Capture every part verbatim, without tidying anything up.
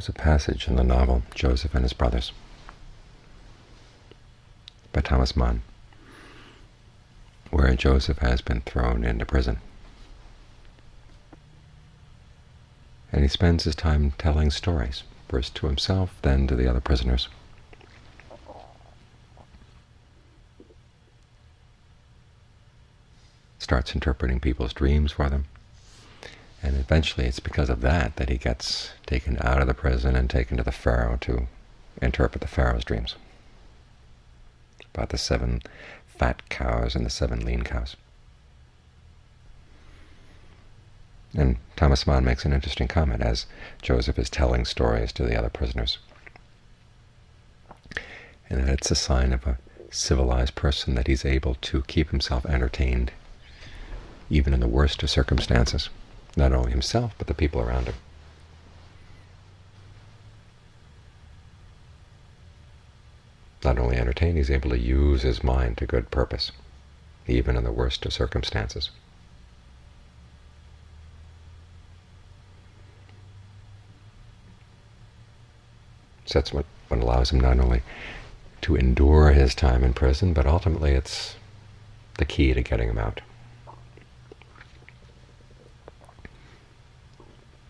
is a passage in the novel Joseph and His Brothers by Thomas Mann, where Joseph has been thrown into prison. And he spends his time telling stories, first to himself, then to the other prisoners. Starts interpreting people's dreams for them, and eventually it's because of that that he gets taken out of the prison and taken to the Pharaoh to interpret the Pharaoh's dreams about the seven fat cows and the seven lean cows. And Thomas Mann makes an interesting comment as Joseph is telling stories to the other prisoners, and that it's a sign of a civilized person that he's able to keep himself entertained even in the worst of circumstances, not only himself but the people around him. Not only entertained, he's able to use his mind to good purpose, even in the worst of circumstances. So that's what, what allows him not only to endure his time in prison, but ultimately it's the key to getting him out.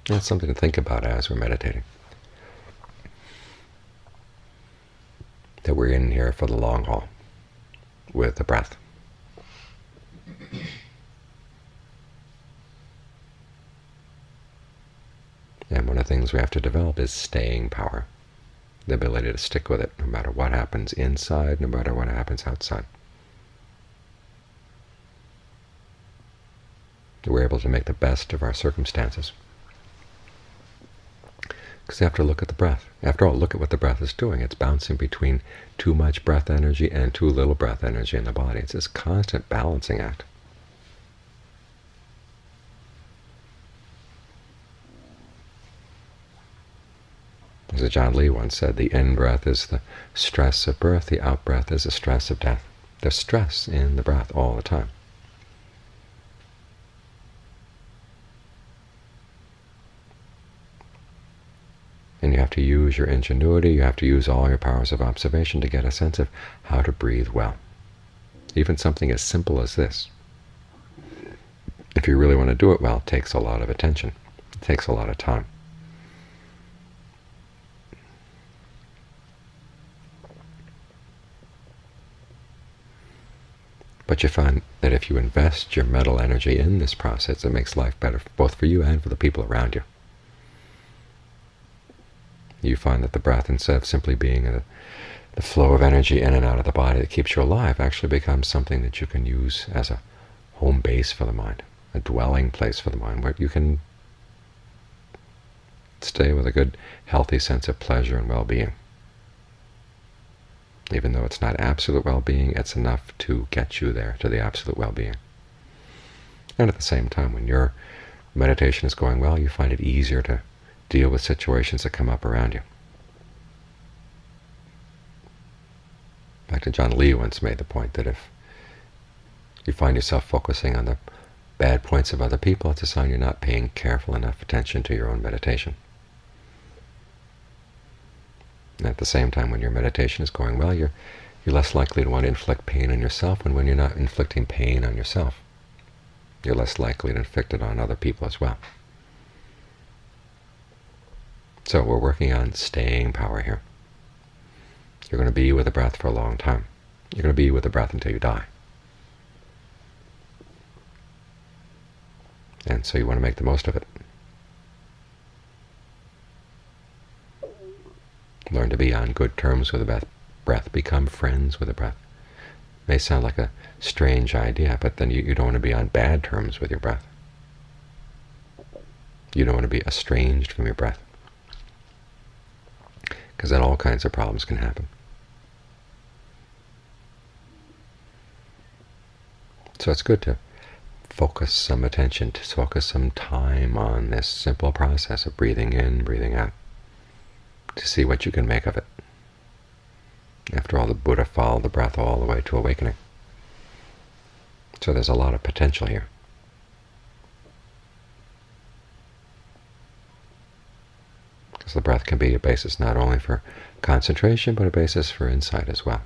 That's something to think about as we're meditating, that we're in here for the long haul with the breath. And one of the things we have to develop is staying power, the ability to stick with it no matter what happens inside, no matter what happens outside. We're able to make the best of our circumstances. Because you have to look at the breath. After all, look at what the breath is doing. It's bouncing between too much breath energy and too little breath energy in the body. It's this constant balancing act. As Ajaan Lee once said, the in-breath is the stress of birth, the out-breath is the stress of death. There's stress in the breath all the time. And you have to use your ingenuity, you have to use all your powers of observation to get a sense of how to breathe well. Even something as simple as this, if you really want to do it well, it takes a lot of attention. It takes a lot of time. But you find that if you invest your mental energy in this process, it makes life better both for you and for the people around you. You find that the breath, instead of simply being a, the flow of energy in and out of the body that keeps you alive, actually becomes something that you can use as a home base for the mind, a dwelling place for the mind, where you can stay with a good, healthy sense of pleasure and well-being. Even though it's not absolute well-being, it's enough to get you there, to the absolute well-being. And at the same time, when your meditation is going well, you find it easier to deal with situations that come up around you. In fact, Ajaan Lee once made the point that if you find yourself focusing on the bad points of other people, it's a sign you're not paying careful enough attention to your own meditation. And at the same time, when your meditation is going well, you're, you're less likely to want to inflict pain on yourself, and when you're not inflicting pain on yourself, you're less likely to inflict it on other people as well. So we're working on staying power here. You're going to be with the breath for a long time. You're going to be with the breath until you die. And so you want to make the most of it. Learn to be on good terms with the breath. Become friends with the breath. It may sound like a strange idea, but then you, you don't want to be on bad terms with your breath. You don't want to be estranged from your breath, because then all kinds of problems can happen. So it's good to focus some attention, to focus some time on this simple process of breathing in, breathing out, to see what you can make of it. After all, the Buddha followed the breath all the way to awakening. So there's a lot of potential here. So the breath can be a basis not only for concentration, but a basis for insight as well.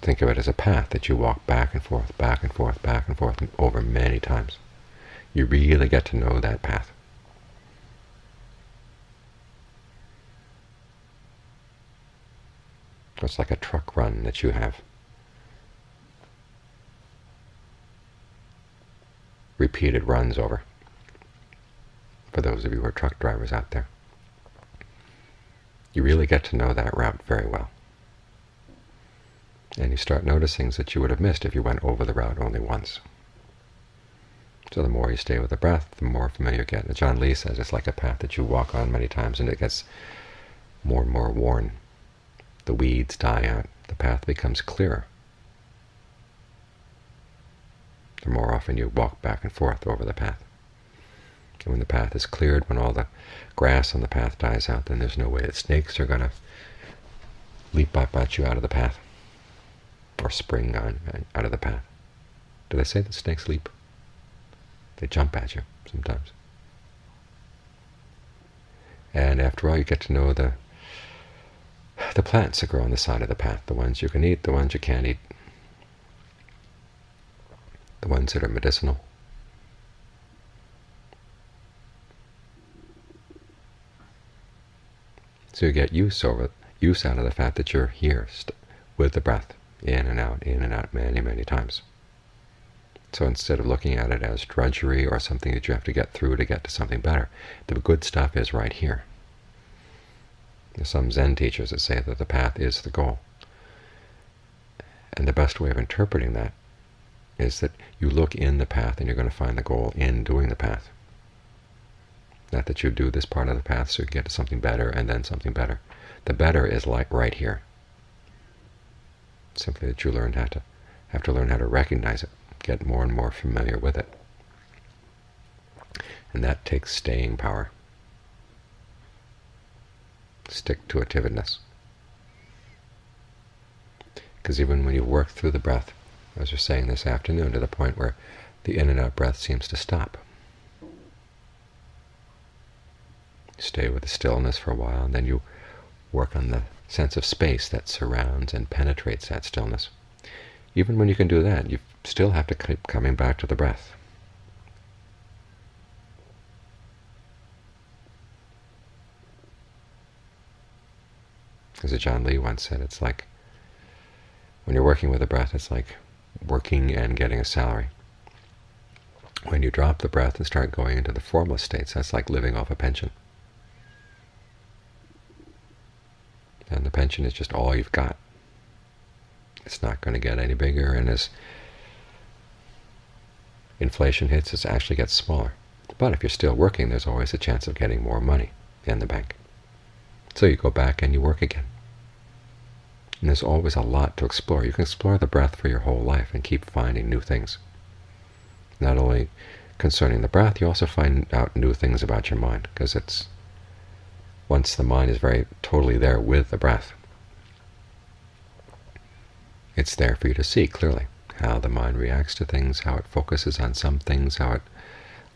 Think of it as a path that you walk back and forth, back and forth, back and forth, and over many times. You really get to know that path. It's like a truck run that you have. Repeated runs over, for those of you who are truck drivers out there. You really get to know that route very well. And you start noticing things that you would have missed if you went over the route only once. So the more you stay with the breath, the more familiar you get. Ajaan Lee says it's like a path that you walk on many times and it gets more and more worn. The weeds die out, the path becomes clearer. The more often you walk back and forth over the path. And when the path is cleared, when all the grass on the path dies out, then there's no way that snakes are going to leap up at you out of the path, or spring on, out of the path. Do they say that snakes leap? They jump at you sometimes. And after all, you get to know the the plants that grow on the side of the path, the ones you can eat, the ones you can't eat, the ones that are medicinal. So you get use over use out of the fact that you're here with the breath, in and out, in and out, many, many times. So instead of looking at it as drudgery or something that you have to get through to get to something better, the good stuff is right here. There's some Zen teachers that say that the path is the goal. And the best way of interpreting that is that you look in the path and you're going to find the goal in doing the path. Not that you do this part of the path so you can get to something better and then something better. The better is like right here. Simply that you learn how to have to learn how to recognize it, get more and more familiar with it. And that takes staying power. Stick to itiveness. Because even when you work through the breath, as you're saying this afternoon, to the point where the in and out breath seems to stop. Stay with the stillness for a while, and then you work on the sense of space that surrounds and penetrates that stillness. Even when you can do that, you still have to keep coming back to the breath. As Ajaan Lee once said, it's like when you're working with the breath, it's like working and getting a salary. When you drop the breath and start going into the formless states, that's like living off a pension. And the pension is just all you've got. It's not going to get any bigger, and as inflation hits, it actually gets smaller. But if you're still working, there's always a chance of getting more money in the bank. So you go back and you work again. And there's always a lot to explore. You can explore the breath for your whole life and keep finding new things. Not only concerning the breath, you also find out new things about your mind, because it's once the mind is very totally there with the breath, it's there for you to see clearly how the mind reacts to things, how it focuses on some things, how it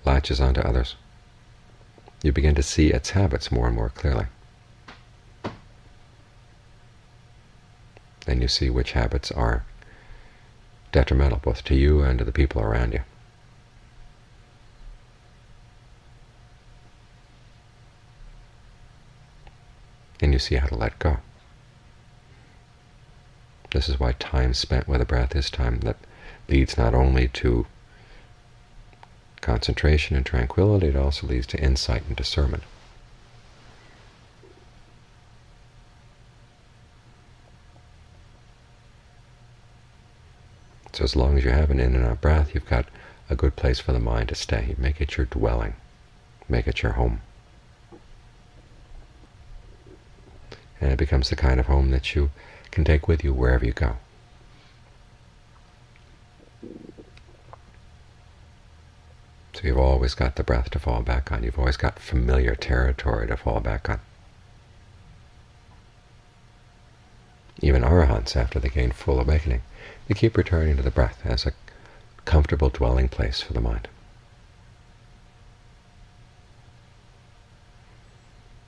latches onto others. You begin to see its habits more and more clearly. And you see which habits are detrimental both to you and to the people around you. And you see how to let go. This is why time spent with the breath is time that leads not only to concentration and tranquility, it also leads to insight and discernment. So as long as you have an in and out breath, you've got a good place for the mind to stay. You make it your dwelling. Make it your home. And it becomes the kind of home that you can take with you wherever you go. So you've always got the breath to fall back on. You've always got familiar territory to fall back on. Even Arahants, after they gain full awakening, they keep returning to the breath as a comfortable dwelling place for the mind.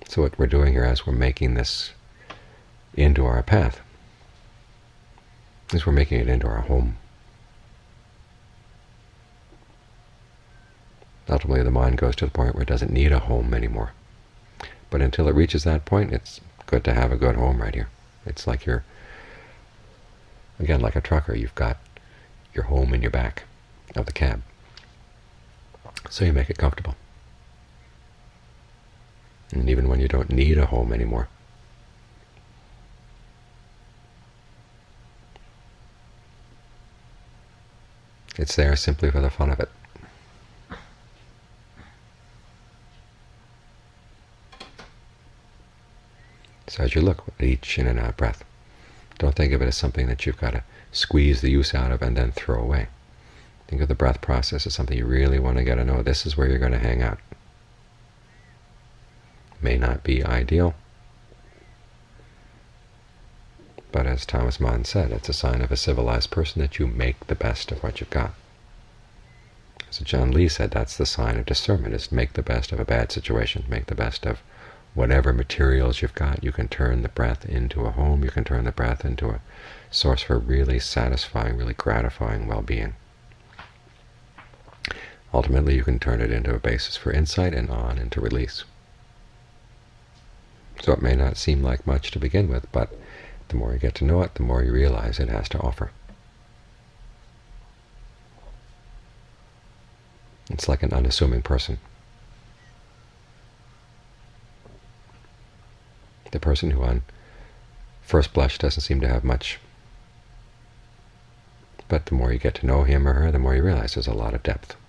So what we're doing here as we're making this into our path is we're making it into our home. Ultimately the mind goes to the point where it doesn't need a home anymore. But until it reaches that point, it's good to have a good home right here. It's like you're, again, like a trucker. You've got your home in your back of the cab. So you make it comfortable. And even when you don't need a home anymore, it's there simply for the fun of it. So as you look at each in and out breath, don't think of it as something that you've got to squeeze the use out of and then throw away. Think of the breath process as something you really want to get to know. This is where you're going to hang out. May not be ideal, but as Thomas Mann said, it's a sign of a civilized person that you make the best of what you've got. As Ajaan Lee said, that's the sign of discernment, is make the best of a bad situation, make the best of whatever materials you've got. You can turn the breath into a home, you can turn the breath into a source for really satisfying, really gratifying well-being. Ultimately, you can turn it into a basis for insight and on into release. So it may not seem like much to begin with, but the more you get to know it, the more you realize it has to offer. It's like an unassuming person. The person who on first blush doesn't seem to have much, but the more you get to know him or her, the more you realize there's a lot of depth.